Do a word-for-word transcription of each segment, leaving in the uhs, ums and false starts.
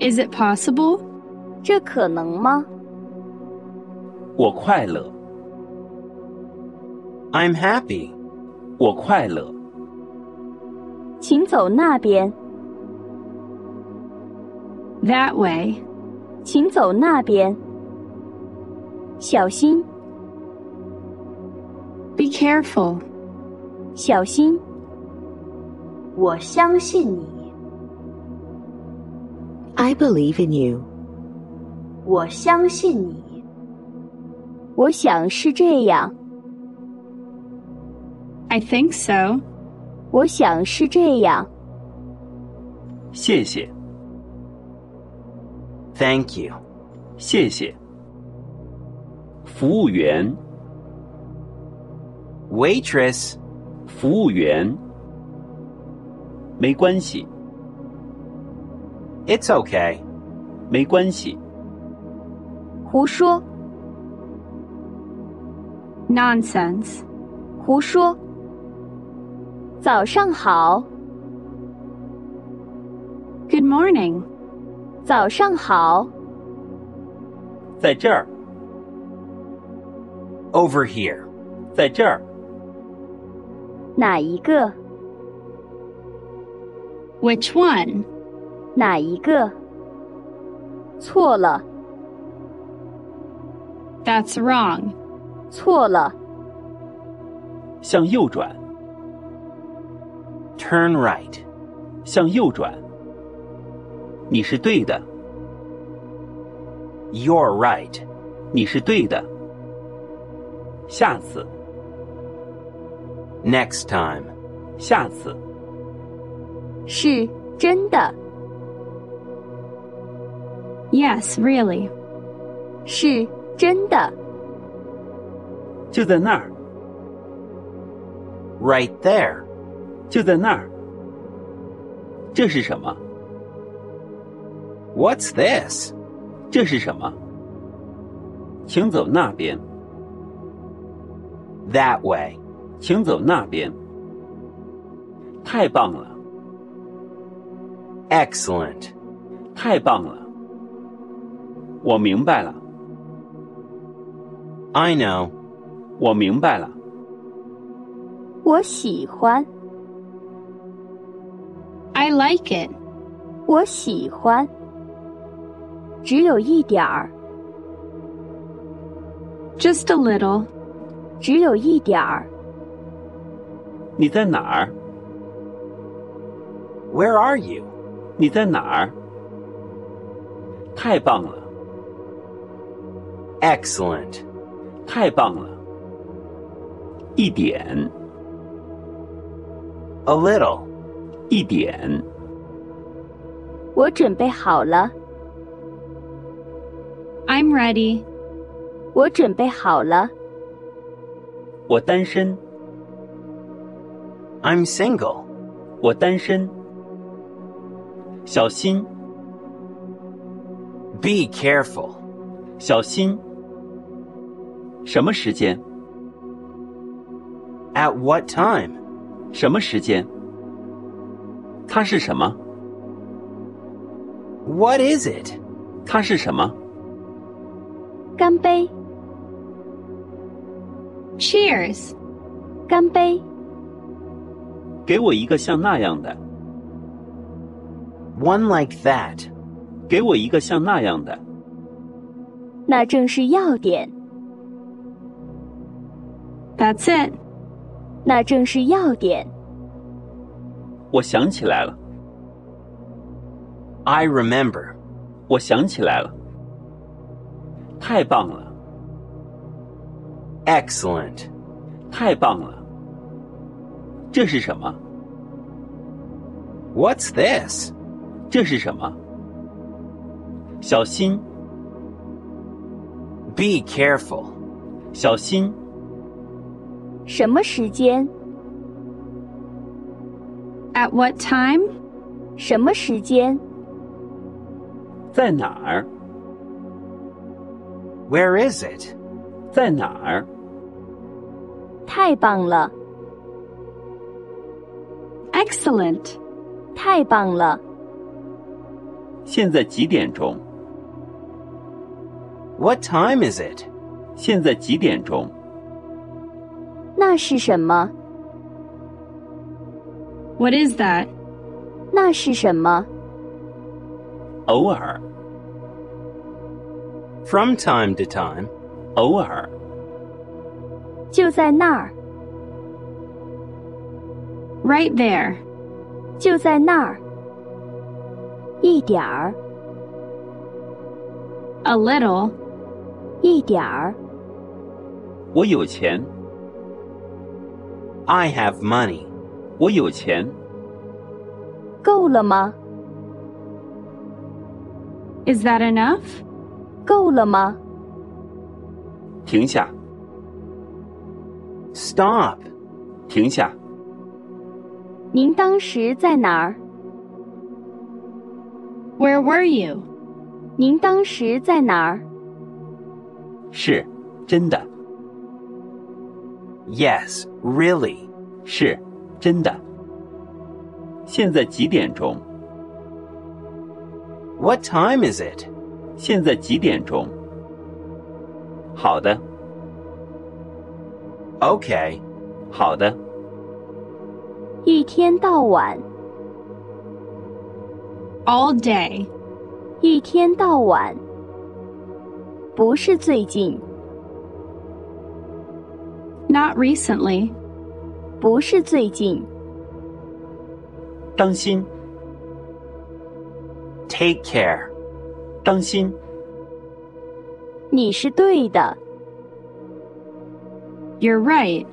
Is it possible? 这可能吗？我快乐。I'm happy. 我快乐。请走那边。That way. 请走那边。小心。Be careful. 小心。我相信你。I believe in you. 我相信你。我想是这样。I think so. 我想是这样。谢谢。Thank you. 谢谢。服务员。Waitress. 服务员。没关系。It's okay. 没关系。胡说。Nonsense. 胡说。早上好。Good morning. 早上好。在这儿。Over here. 在这儿。哪一个 ？Which one？ 哪一个？错了。That's wrong. 错了。向右转。Turn right. 向右转。你是对的。You're right. 你是对的。下次。Next time. 下次。是真的。Yes, really. 是真的。就在那儿。Right there. 就在那儿。这是什么 ？What's this？ 这是什么？请走那边。That way。请走那边。太棒了。Excellent。太棒了。我明白了。I know。我明白了。我喜欢。I like it. 我喜欢。只有一点儿。Just a little. 只有一点儿。你在哪儿 ？Where are you? 你在哪儿？太棒了。Excellent. 太棒了。一点。A little. 一点。我准备好了。I'm ready. 我准备好了。我单身。I'm single. 我单身。小心。Be careful. 小心。什么时间 ？At what time? 什么时间？它是什么 ？What is it？ 它是什么？干杯 ！Cheers！ 干杯！给我一个像那样的。One like that！ 给我一个像那样的。那正是要点。That's it！ 那正是要点。我想起来了。I remember. 我想起来了。太棒了。Excellent. 太棒了。这是什么 ？What's this? 这是什么？小心。Be careful. 小心。什么时间？At what time? 什么时间？在哪儿 ？Where is it? 在哪儿？太棒了 ！Excellent! 太棒了现在几点钟 ？What time is it？ 现在几点钟？那是什么 ？What is that？ 那是什么？偶尔。From time to time， 偶尔。就在那儿。Right there， 就在那儿。 一点儿 ，a little， 一点儿。我有钱 ，I have money， 我有钱。够了吗 ？Is that enough？ 够了吗？停下 ，Stop， 停下。您当时在哪儿？ Where were you? 您当时在哪儿？是，真的。Yes, really. 是，真的。现在几点钟 ？What time is it? 现在几点钟？好的。Okay. 好的。一天到晚。 All day， 一天到晚，不是最近。Not recently， 不是最近。当心。Take care， 当心。你是对的。You're right，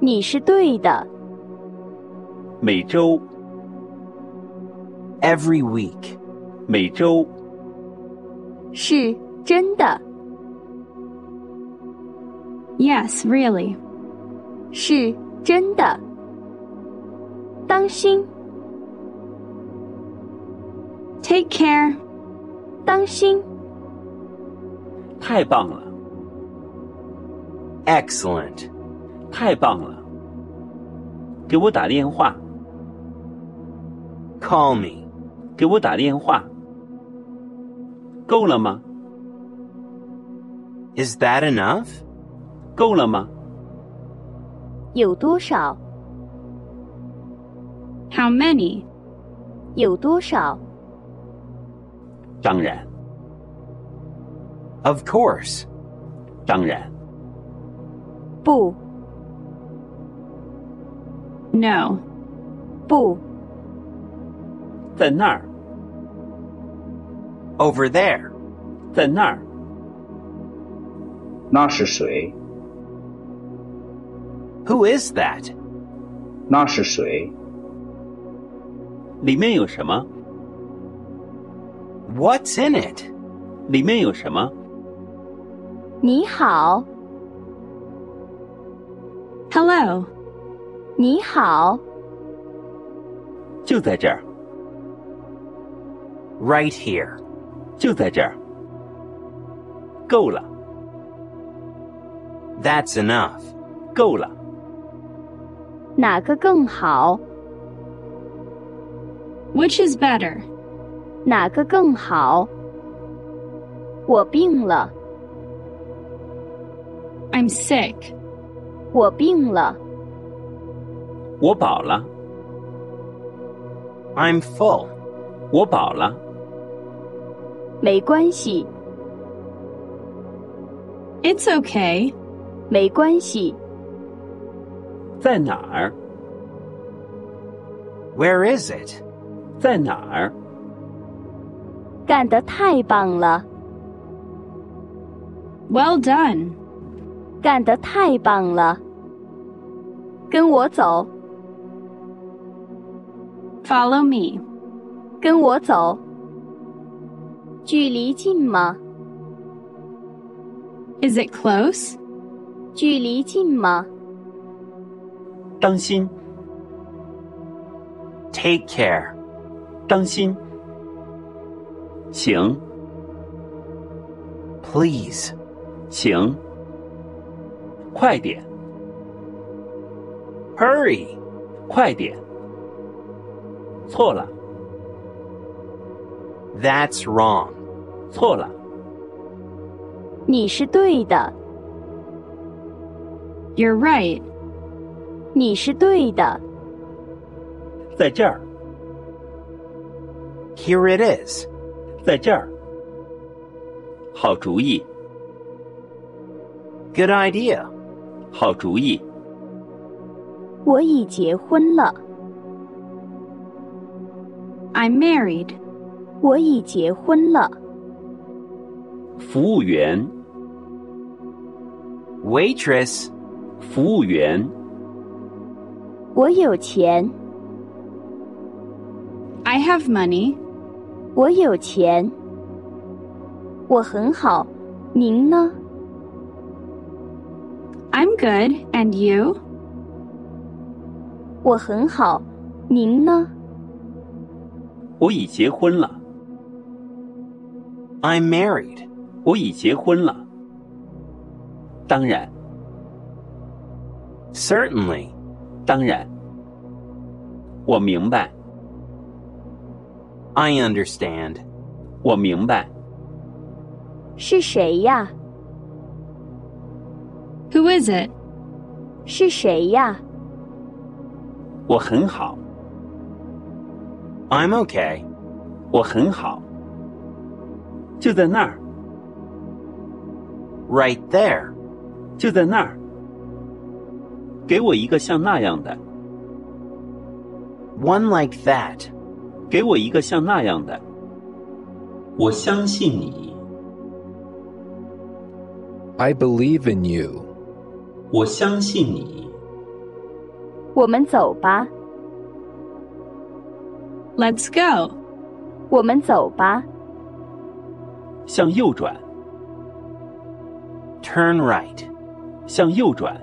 你是对的。每周。 Every week， 每周。是真的。Yes, really. 是真的。当心。Take care. 当心。太棒了。Excellent. 太棒了。给我打电话。Call me. 给我打电话。够了吗 ？Is that enough? 够了吗？有多少 ？How many? 有多少？当然。Of course. 当然。不。No. 不。在那儿。 Over there， 在那儿。那是谁 ？Who is that？ 那是谁？里面有什么 ？What's in it？ 里面有什么？你好。Hello。你好。就在这儿。Right here. 就在这儿。够了。That's enough. 够了。哪个更好 ？Which is better? 哪个更好？我病了。I'm sick. 我病了。我饱了。I'm full. 我饱了。 没关系。It's okay。没关系。在哪儿 ？Where is it？ 在哪儿？干得太棒了。Well done。干得太棒了。跟我走。Follow me。跟我走。 距离近吗 ？Is it close？ 距离近吗？当心。Take care。当心。请。Please。请。快点。Hurry。快点。错了。That's wrong. 错了。你是对的。You're right. 你是对的。在这儿。Here it is. 在这儿。好主意。Good idea. 好主意。我已结婚了。I'm married. 我已结婚了。服务员。Waitress. 服务员。我有钱。I have money. 我有钱。我很好，您呢 ？I'm good, and you? 我很好，您呢？我已结婚了。I'm married. 我已结婚了。当然。Certainly. 当然。我明白。I understand. 我明白。是谁呀 ？Who is it? 是谁呀？我很好。I'm okay. 我很好。就在那儿。Right there. 就在那儿。给我一个像那样的。One like that. 给我一个像那样的。我相信你。I believe in you. 我相信你。我们走吧。Let's go. 我们走吧。向右转。Turn right. 向右转。